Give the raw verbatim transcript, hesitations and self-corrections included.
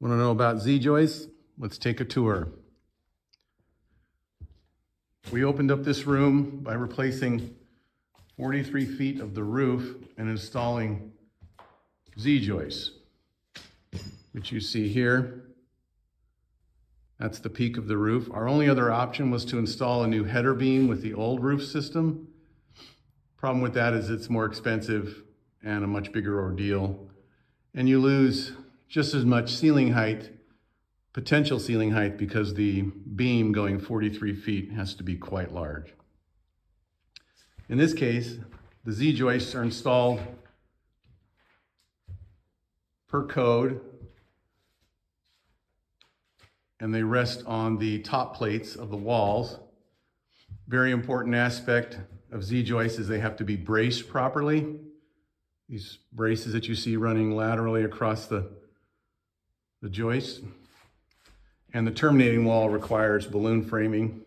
Want to know about Z-Joists? Let's take a tour. We opened up this room by replacing forty-three feet of the roof and installing Z-Joists, which you see here. That's the peak of the roof. Our only other option was to install a new header beam with the old roof system. Problem with that is it's more expensive and a much bigger ordeal, and you lose just as much ceiling height, potential ceiling height, because the beam going forty-three feet has to be quite large. In this case, the Z-Joists are installed per code, and they rest on the top plates of the walls. Very important aspect of Z-Joists is they have to be braced properly. These braces that you see running laterally across the the joist. And the terminating wall requires balloon framing,